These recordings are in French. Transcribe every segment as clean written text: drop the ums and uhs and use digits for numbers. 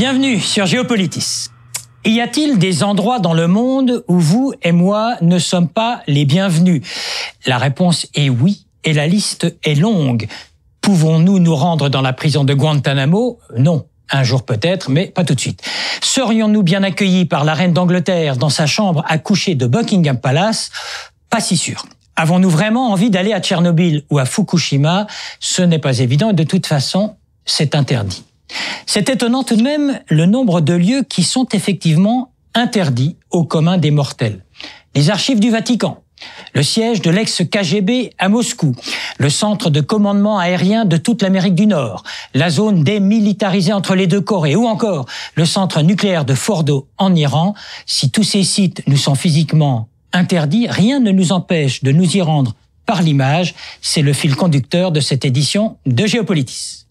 Bienvenue sur Géopolitis. Y a-t-il des endroits dans le monde où vous et moi ne sommes pas les bienvenus? La réponse est oui, et la liste est longue. Pouvons-nous nous rendre dans la prison de Guantanamo? Non. Un jour peut-être, mais pas tout de suite. Serions-nous bien accueillis par la reine d'Angleterre dans sa chambre à coucher de Buckingham Palace? Pas si sûr. Avons-nous vraiment envie d'aller à Tchernobyl ou à Fukushima? Ce n'est pas évident et de toute façon, c'est interdit. C'est étonnant tout de même le nombre de lieux qui sont effectivement interdits au commun des mortels. Les archives du Vatican, le siège de l'ex-KGB à Moscou, le centre de commandement aérien de toute l'Amérique du Nord, la zone démilitarisée entre les deux Corées ou encore le centre nucléaire de Fordo en Iran. Si tous ces sites nous sont physiquement interdits, rien ne nous empêche de nous y rendre par l'image. C'est le fil conducteur de cette édition de Géopolitis.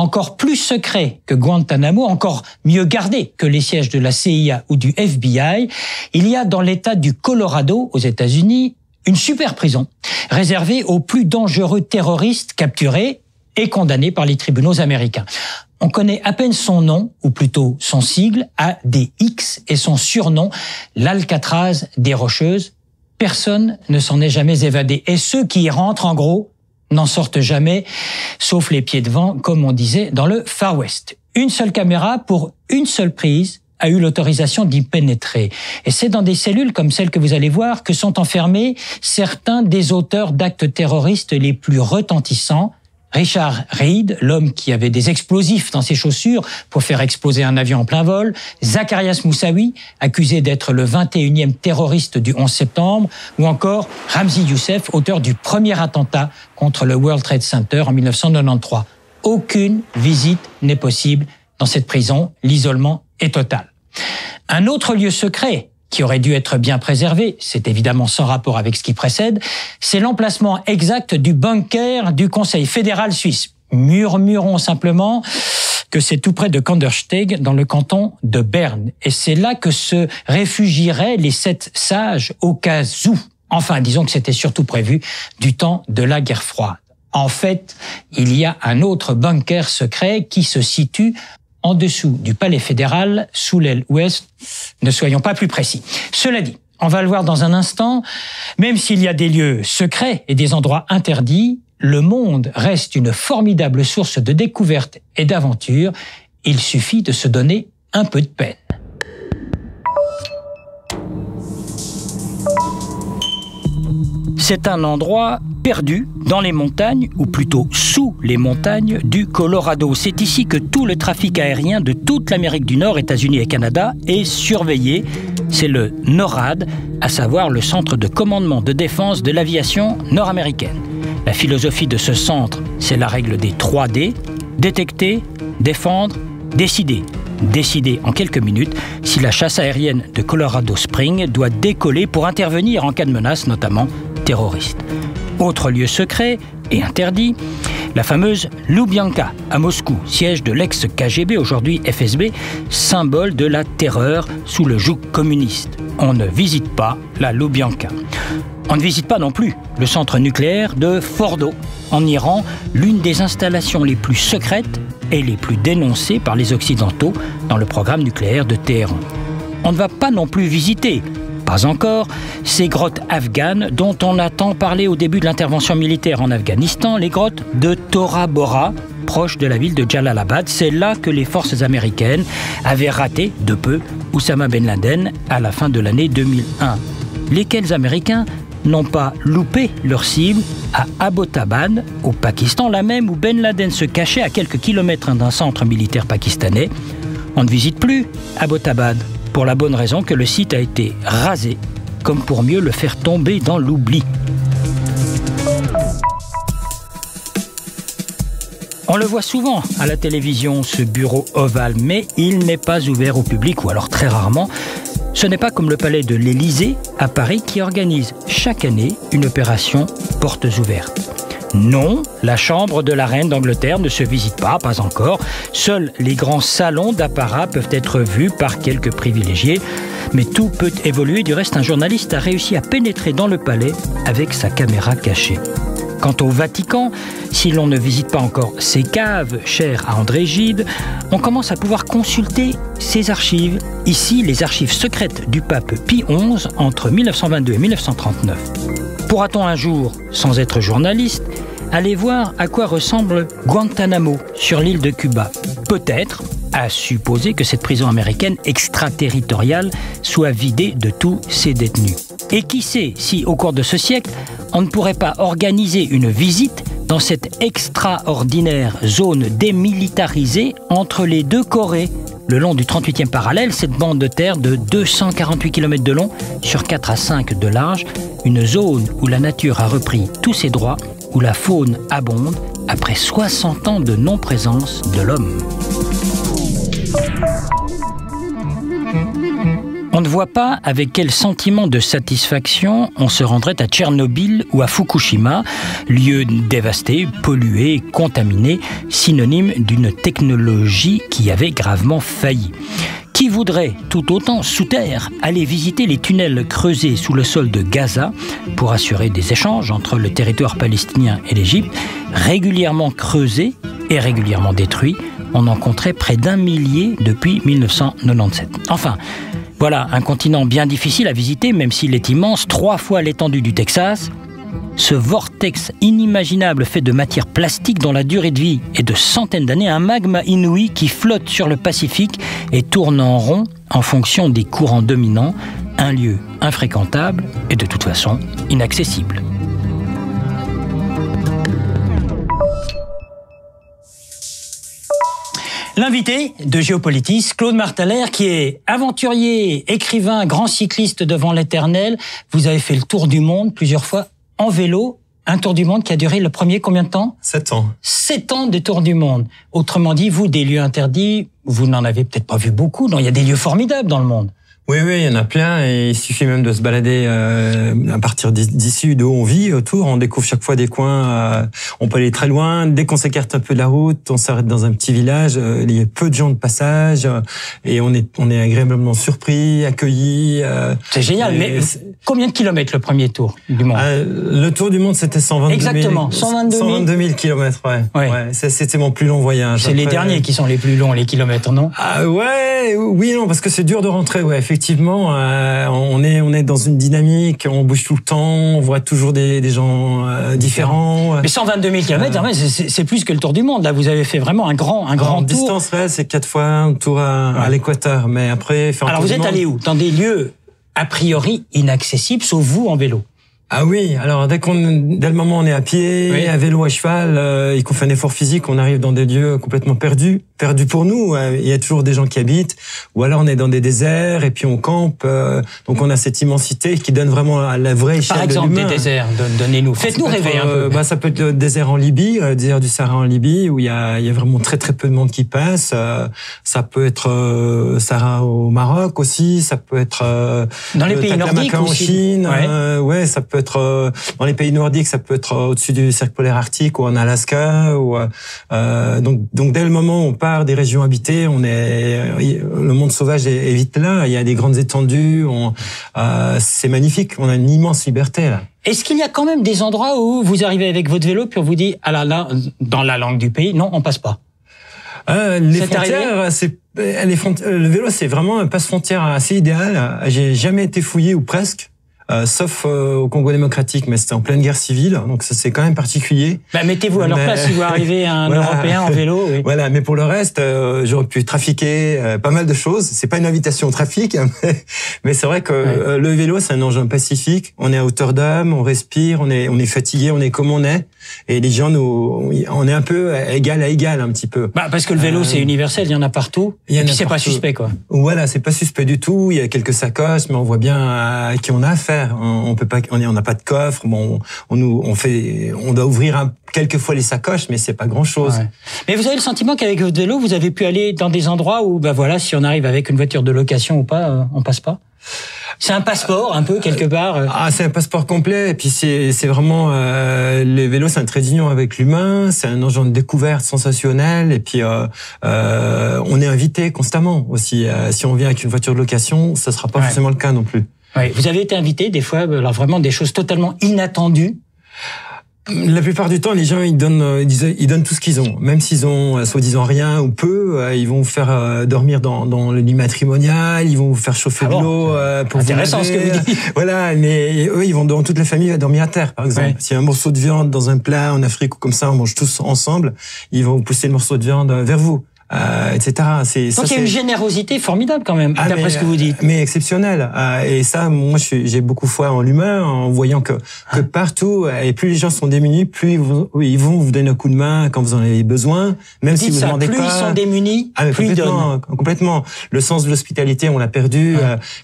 Encore plus secret que Guantanamo, encore mieux gardé que les sièges de la CIA ou du FBI, il y a dans l'État du Colorado, aux États-Unis, une super prison réservée aux plus dangereux terroristes capturés et condamnés par les tribunaux américains. On connaît à peine son nom, ou plutôt son sigle, ADX, et son surnom, l'Alcatraz des Rocheuses. Personne ne s'en est jamais évadé. Et ceux qui y rentrent, en gros, n'en sortent jamais, sauf les pieds devant, comme on disait dans le Far West. Une seule caméra pour une seule prise a eu l'autorisation d'y pénétrer. Et c'est dans des cellules comme celles que vous allez voir que sont enfermés certains des auteurs d'actes terroristes les plus retentissants. Richard Reid, l'homme qui avait des explosifs dans ses chaussures pour faire exploser un avion en plein vol. Zacharias Moussaoui, accusé d'être le 21e terroriste du 11 septembre. Ou encore Ramzi Youssef, auteur du premier attentat contre le World Trade Center en 1993. Aucune visite n'est possible dans cette prison. L'isolement est total. Un autre lieu secret qui aurait dû être bien préservé, c'est évidemment sans rapport avec ce qui précède, c'est l'emplacement exact du bunker du Conseil fédéral suisse. Murmurons simplement que c'est tout près de Kandersteg, dans le canton de Berne. Et c'est là que se réfugieraient les 7 sages au cas où. Enfin, disons que c'était surtout prévu du temps de la guerre froide. En fait, il y a un autre bunker secret qui se situe en dessous du palais fédéral, sous l'aile ouest, ne soyons pas plus précis. Cela dit, on va le voir dans un instant, même s'il y a des lieux secrets et des endroits interdits, le monde reste une formidable source de découvertes et d'aventures. Il suffit de se donner un peu de peine. C'est un endroit perdu dans les montagnes, ou plutôt sous les montagnes du Colorado. C'est ici que tout le trafic aérien de toute l'Amérique du Nord, États-Unis et Canada, est surveillé. C'est le NORAD, à savoir le Centre de commandement de défense de l'aviation nord-américaine. La philosophie de ce centre, c'est la règle des 3D, détecter, défendre, décider. Décider en quelques minutes si la chasse aérienne de Colorado Springs doit décoller pour intervenir en cas de menace, notamment terroriste. Autre lieu secret et interdit, la fameuse Loubianka à Moscou, siège de l'ex-KGB, aujourd'hui FSB, symbole de la terreur sous le joug communiste. On ne visite pas la Loubianka. On ne visite pas non plus le centre nucléaire de Fordo, en Iran, l'une des installations les plus secrètes et les plus dénoncées par les Occidentaux dans le programme nucléaire de Téhéran. On ne va pas non plus visiter, pas encore, ces grottes afghanes dont on a tant parlé au début de l'intervention militaire en Afghanistan, les grottes de Tora Bora, proche de la ville de Jalalabad. C'est là que les forces américaines avaient raté de peu Oussama Ben Laden à la fin de l'année 2001. Lesquels Américains n'ont pas loupé leur cible à Abbottabad, au Pakistan, là même où Ben Laden se cachait à quelques kilomètres d'un centre militaire pakistanais. On ne visite plus Abbottabad, pour la bonne raison que le site a été rasé, comme pour mieux le faire tomber dans l'oubli. On le voit souvent à la télévision, ce bureau ovale, mais il n'est pas ouvert au public, ou alors très rarement. Ce n'est pas comme le palais de l'Élysée à Paris qui organise chaque année une opération portes ouvertes. Non, la chambre de la reine d'Angleterre ne se visite pas, pas encore. Seuls les grands salons d'apparat peuvent être vus par quelques privilégiés. Mais tout peut évoluer. Du reste, un journaliste a réussi à pénétrer dans le palais avec sa caméra cachée. Quant au Vatican, si l'on ne visite pas encore ses caves, chères à André Gide, on commence à pouvoir consulter ses archives. Ici, les archives secrètes du pape Pie XI entre 1922 et 1939. Pourra-t-on un jour, sans être journaliste, aller voir à quoi ressemble Guantanamo sur l'île de Cuba? Peut-être, à supposer que cette prison américaine extraterritoriale soit vidée de tous ses détenus. Et qui sait si, au cours de ce siècle, on ne pourrait pas organiser une visite dans cette extraordinaire zone démilitarisée entre les deux Corées. Le long du 38e parallèle, cette bande de terre de 248 km de long sur 4 à 5 de large, une zone où la nature a repris tous ses droits, où la faune abonde après 60 ans de non-présence de l'homme. On ne voit pas avec quel sentiment de satisfaction on se rendrait à Tchernobyl ou à Fukushima, lieu dévasté, pollué, contaminé, synonyme d'une technologie qui avait gravement failli. Qui voudrait, tout autant, sous terre, aller visiter les tunnels creusés sous le sol de Gaza pour assurer des échanges entre le territoire palestinien et l'Égypte, régulièrement creusés et régulièrement détruits? On en compterait près d'1 000 depuis 1997. Enfin, voilà un continent bien difficile à visiter, même s'il est immense, 3 fois l'étendue du Texas. Ce vortex inimaginable fait de matière plastique dont la durée de vie est de centaines d'années, un magma inouï qui flotte sur le Pacifique et tourne en rond en fonction des courants dominants, un lieu infréquentable et de toute façon inaccessible. L'invité de Géopolitis, Claude Martalère, qui est aventurier, écrivain, grand cycliste devant l'éternel. Vous avez fait le tour du monde plusieurs fois en vélo. Un tour du monde qui a duré le premier combien de temps? 7 ans. 7 ans de tour du monde. Autrement dit, vous, des lieux interdits, vous n'en avez peut-être pas vu beaucoup. Non, il y a des lieux formidables dans le monde. Oui, il y en a plein et il suffit même de se balader à partir d'ici d'où on vit autour. On découvre chaque fois des coins, on peut aller très loin. Dès qu'on s'écarte un peu de la route, on s'arrête dans un petit village, il y a peu de gens de passage et on est agréablement surpris, accueillis. C'est génial, mais combien de kilomètres le premier tour du monde? Le tour du monde, c'était 122 000. Exactement, 122 000 kilomètres, ouais. C'était mon plus long voyage. C'est les derniers qui sont les plus longs, les kilomètres, non? Oui, non, parce que c'est dur de rentrer, ouais, effectivement. Effectivement, on est dans une dynamique, on bouge tout le temps, on voit toujours des gens différents. Mais 122 000 km, c'est plus que le tour du monde. Là, vous avez fait vraiment un grand tour. Distance, ouais, c'est 4 fois un tour à l'équateur. Mais après, alors vous êtes allé où? Dans des lieux a priori inaccessibles, sauf vous en vélo. Ah oui, alors dès le moment où on est à pied, à vélo, à cheval, et qu'on fait un effort physique, on arrive dans des lieux complètement perdus pour nous. Il y a toujours des gens qui habitent, ou alors on est dans des déserts et puis on campe. Donc on a cette immensité qui donne vraiment la vraie échelle de l'humain. Par exemple, des déserts, donnez-nous, faites-nous rêver un peu. Ça peut être le désert en Libye, le désert du Sahara en Libye, où il y a vraiment très très peu de monde qui passe. Ça peut être Sahara au Maroc aussi, ça peut être dans les pays nordiques en Chine. Ouais, ça peut être dans les pays nordiques, ça peut être au-dessus du cercle polaire arctique ou en Alaska. Donc dès le moment où on part des régions habitées, le monde sauvage est vite là. Il y a des grandes étendues, c'est magnifique. On a une immense liberté là. Est-ce qu'il y a quand même des endroits où vous arrivez avec votre vélo puis on vous dit ah là là, dans la langue du pays, non, on passe pas? Les frontières, le vélo, c'est vraiment un passe-frontière assez idéal. J'ai jamais été fouillé ou presque. Sauf au Congo démocratique, mais c'était en pleine guerre civile, donc c'est quand même particulier. Mettez-vous à leur place si vous arrivez un Européen en vélo. Oui. Voilà, mais pour le reste, j'aurais pu trafiquer pas mal de choses. C'est pas une invitation au trafic, mais c'est vrai que le vélo, c'est un engin pacifique. On est à hauteur d'âme, on respire, on est fatigué, on est comme on est. Et les gens, on est un peu égal à égal, un petit peu. Parce que le vélo, c'est universel, il y en a partout. Et puis c'est pas suspect, quoi. Voilà, c'est pas suspect du tout. Il y a quelques sacoches, mais on voit bien à qui on a affaire. On n'a pas de coffre. Bon, on doit ouvrir quelquefois les sacoches, mais c'est pas grand-chose. Ouais. Mais vous avez le sentiment qu'avec votre vélo, vous avez pu aller dans des endroits où, si on arrive avec une voiture de location ou pas, on passe pas. C'est un passeport, un peu, quelque part. C'est un passeport complet. Et puis, c'est vraiment... les vélos, c'est un trait d'union avec l'humain. C'est un engin de découverte sensationnel. Et puis, on est invité constamment aussi. Si on vient avec une voiture de location, ça sera pas forcément le cas non plus. Oui, vous avez été invité des fois, alors vraiment des choses totalement inattendues. La plupart du temps, les gens, ils donnent tout ce qu'ils ont. Même s'ils ont soi-disant rien ou peu, ils vont vous faire dormir dans le lit matrimonial, ils vont vous faire chauffer de l'eau pour vous laver. Intéressant ce que vous dites. Voilà, mais eux, ils vont toute la famille va dormir à terre, par exemple. Ouais. S'il y a un morceau de viande dans un plat en Afrique ou comme ça, on mange tous ensemble, ils vont pousser le morceau de viande vers vous. Etc. Donc il y a une générosité formidable quand même, d'après ce que vous dites. Mais exceptionnelle. Et ça, moi, j'ai beaucoup foi en l'humain, en voyant que partout, et plus les gens sont démunis, plus ils vont vous donner un coup de main quand vous en avez besoin, même si vous ne demandez pas. Plus ils sont démunis, plus ils donnent. Complètement. Le sens de l'hospitalité, on l'a perdu,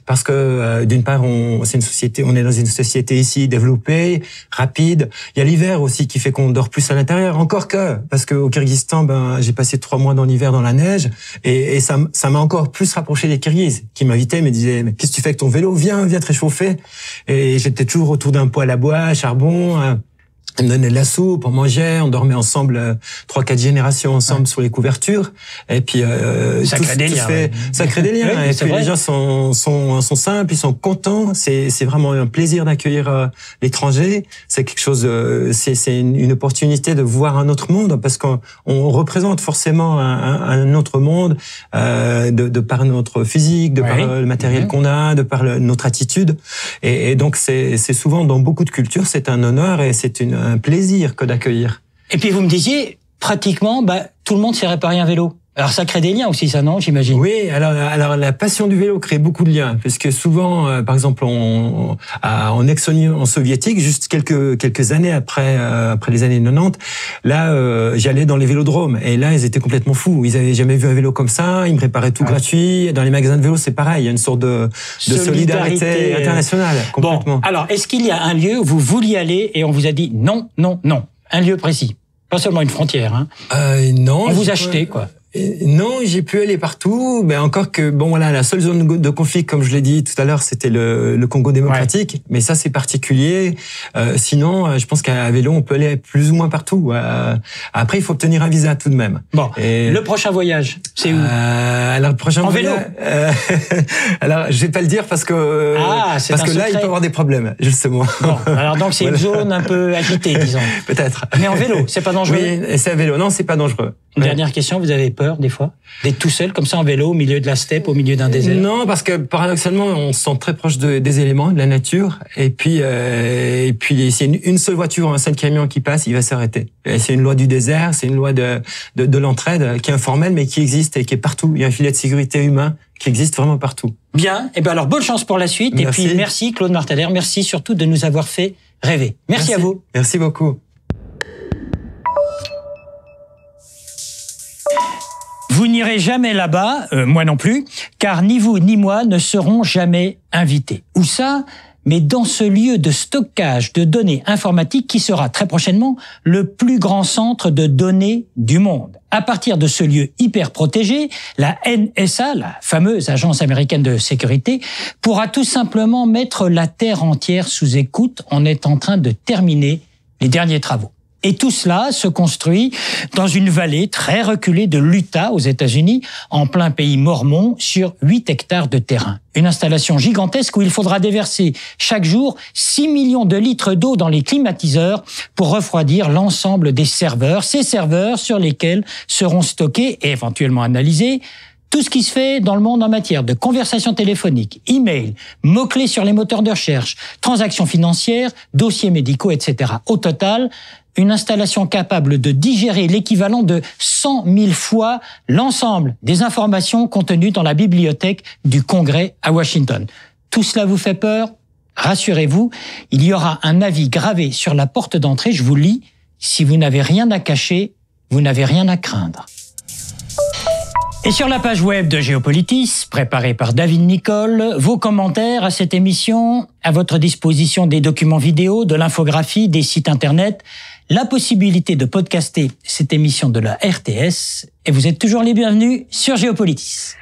parce que d'une part, on est dans une société ici développée, rapide. Il y a l'hiver aussi qui fait qu'on dort plus à l'intérieur. Encore que, parce qu'au Kyrgyzstan, ben, j'ai passé 3 mois dans l'hiver dans la neige, et ça m'a encore plus rapproché des Kirghizes, qui m'invitaient, me disaient « Mais qu'est-ce que tu fais avec ton vélo? Viens te réchauffer !» Et j'étais toujours autour d'un poêle à bois, à charbon, ils me donnaient de la soupe, on mangeait, on dormait ensemble, 3-4 générations ensemble sur les couvertures, et puis ça crée des liens, oui, et puis les gens sont simples, ils sont contents, c'est vraiment un plaisir d'accueillir l'étranger, c'est quelque chose, c'est une opportunité de voir un autre monde, parce qu'on représente forcément un autre monde, de par notre physique, de par le matériel qu'on a, de par notre attitude, et donc c'est souvent dans beaucoup de cultures, c'est un honneur et c'est un plaisir que d'accueillir. Et puis vous me disiez, pratiquement, tout le monde s'est réparé un vélo. Alors ça crée des liens aussi, ça, non, j'imagine? Oui, alors la passion du vélo crée beaucoup de liens, parce que souvent, par exemple, en ex-Union soviétique, juste quelques années après les années 90, là, j'allais dans les vélodromes, et là, ils étaient complètement fous. Ils avaient jamais vu un vélo comme ça, ils me réparaient tout gratuit. Dans les magasins de vélo, c'est pareil, il y a une sorte de solidarité internationale. Complètement. Bon, alors, est-ce qu'il y a un lieu où vous vouliez aller, et on vous a dit non, non, non? Un lieu précis, pas seulement une frontière. Hein. Non. On vous achetait, quoi. Non, j'ai pu aller partout, mais encore que bon voilà, la seule zone de conflit, comme je l'ai dit tout à l'heure, c'était le Congo démocratique, mais ça c'est particulier. Sinon, je pense qu'à vélo on peut aller plus ou moins partout. Après, il faut obtenir un visa tout de même. Bon. Et le prochain voyage, c'est où? Alors le prochain voyage. En vélo. Alors je vais pas le dire parce que là il peut y avoir des problèmes justement. Bon, alors donc c'est une zone un peu agitée, disons. Peut-être. Mais en vélo, c'est pas dangereux. Oui, c'est à vélo. Non, c'est pas dangereux. Une dernière question, vous avez peur des fois d'être tout seul comme ça en vélo au milieu de la steppe, au milieu d'un désert? Non, parce que paradoxalement on se sent très proche des éléments, de la nature, et puis c'est une seule voiture, un seul camion qui passe, il va s'arrêter. C'est une loi du désert, c'est une loi de l'entraide qui est informelle mais qui existe et qui est partout. Il y a un filet de sécurité humain qui existe vraiment partout. Bien, et ben alors bonne chance pour la suite. Merci. Et puis merci Claude Martaler, merci surtout de nous avoir fait rêver. Merci à vous. Merci beaucoup. Vous n'irez jamais là-bas, moi non plus, car ni vous ni moi ne serons jamais invités. Où ça? Mais dans ce lieu de stockage de données informatiques qui sera très prochainement le plus grand centre de données du monde. À partir de ce lieu hyper protégé, la NSA, la fameuse agence américaine de sécurité, pourra tout simplement mettre la Terre entière sous écoute. On est en train de terminer les derniers travaux. Et tout cela se construit dans une vallée très reculée de l'Utah aux États-Unis, en plein pays mormon, sur 8 hectares de terrain. Une installation gigantesque où il faudra déverser chaque jour 6 millions de litres d'eau dans les climatiseurs pour refroidir l'ensemble des serveurs, ces serveurs sur lesquels seront stockés et éventuellement analysés tout ce qui se fait dans le monde en matière de conversations téléphoniques, e-mails, mots-clés sur les moteurs de recherche, transactions financières, dossiers médicaux, etc. Au total, une installation capable de digérer l'équivalent de 100 000 fois l'ensemble des informations contenues dans la bibliothèque du Congrès à Washington. Tout cela vous fait peur? Rassurez-vous, il y aura un avis gravé sur la porte d'entrée, je vous lis, « Si vous n'avez rien à cacher, vous n'avez rien à craindre ». Et sur la page web de Géopolitis, préparée par David Nicole, vos commentaires à cette émission, à votre disposition des documents vidéo, de l'infographie, des sites internet, la possibilité de podcaster cette émission de la RTS, et vous êtes toujours les bienvenus sur Géopolitis.